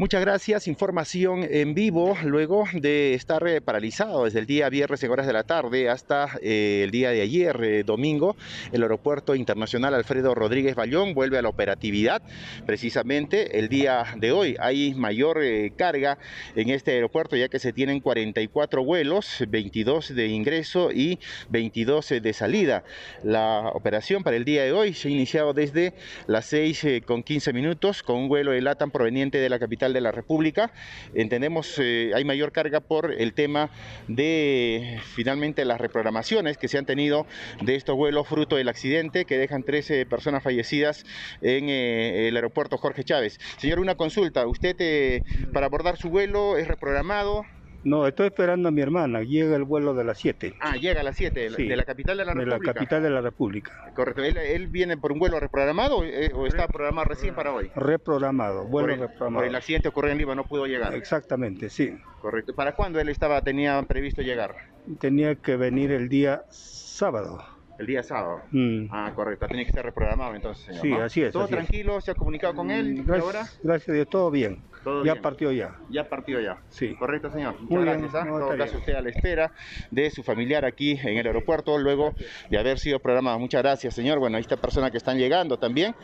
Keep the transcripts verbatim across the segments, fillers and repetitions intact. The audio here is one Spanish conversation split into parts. Muchas gracias. Información en vivo luego de estar eh, paralizado desde el día viernes en horas de la tarde hasta eh, el día de ayer, eh, domingo. El aeropuerto internacional Alfredo Rodríguez Ballón vuelve a la operatividad. Precisamente el día de hoy hay mayor eh, carga en este aeropuerto, ya que se tienen cuarenta y cuatro vuelos, veintidós de ingreso y veintidós eh, de salida. La operación para el día de hoy se ha iniciado desde las seis con quince minutos con un vuelo de LATAM proveniente de la capital de la República. Entendemos eh, hay mayor carga por el tema de finalmente las reprogramaciones que se han tenido de estos vuelos fruto del accidente que dejan trece personas fallecidas en eh, el aeropuerto Jorge Chávez. Señor, una consulta. ¿Usted eh, para abordar su vuelo es reprogramado? No, estoy esperando a mi hermana. Llega el vuelo de las siete. Ah, llega a las siete, sí, de la capital de la República. De la capital de la República. Correcto. ¿Él, él viene por un vuelo reprogramado eh, o está programado recién para hoy? Reprogramado, vuelo por el, reprogramado. Por el accidente ocurrido en Lima no pudo llegar. Exactamente, sí. Correcto. ¿Para cuándo él estaba, tenía previsto llegar? Tenía que venir el día sábado. El día sábado. Mm. Ah, correcto. Tiene que estar reprogramado entonces, señor. Sí, ¿no? Así es. ¿Todo así tranquilo? Es. ¿Se ha comunicado con él? Gracias, ahora? Gracias a Dios, todo bien. ¿Todo ya bien? Partió ya. Ya partió ya. Sí. Correcto, señor. Muchas Muy gracias. En ¿ah? no todo caso, usted a la espera de su familiar aquí en el aeropuerto luego de haber sido programado. Muchas gracias, señor. Bueno, ahí está persona que están llegando también.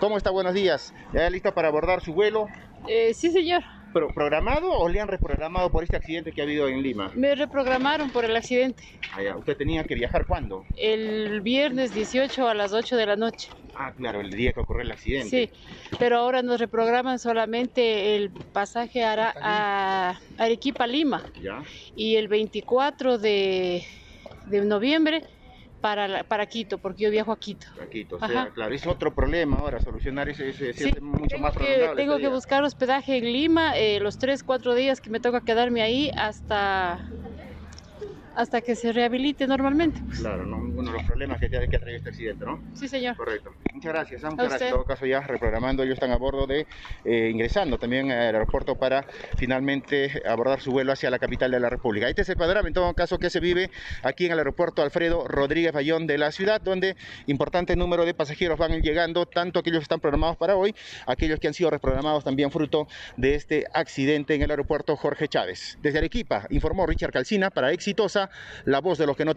¿Cómo está? Buenos días. ¿Ya listo para abordar su vuelo? Eh, sí, señor. ¿Pero programado o le han reprogramado por este accidente que ha habido en Lima? Me reprogramaron por el accidente. Allá. ¿Usted tenía que viajar cuándo? El viernes dieciocho a las ocho de la noche. Ah, claro, el día que ocurrió el accidente. Sí, pero ahora nos reprograman solamente el pasaje a, a Arequipa-Lima. Ya. Y el veinticuatro de, de noviembre... Para, para Quito, porque yo viajo a Quito. A Quito, o sea, claro, es otro problema ahora, solucionar ese, ese, ese sí, es mucho más que, Tengo que buscar hospedaje en Lima, eh, los tres, cuatro días que me toca quedarme ahí hasta, hasta que se rehabilite normalmente. Pues. Claro, ¿no? Uno de los problemas que, que ha traído este accidente, ¿no? Sí, señor. Correcto. Muchas gracias, muchas gracias. En todo caso, ya reprogramando, ellos están a bordo de, eh, ingresando también al aeropuerto para finalmente abordar su vuelo hacia la capital de la República. Este es el panorama, en todo caso, que se vive aquí en el aeropuerto Alfredo Rodríguez Ballón de la ciudad, donde importante número de pasajeros van llegando, tanto aquellos que están programados para hoy, aquellos que han sido reprogramados también fruto de este accidente en el aeropuerto Jorge Chávez. Desde Arequipa, informó Richard Calcina para Exitosa, la voz de los que no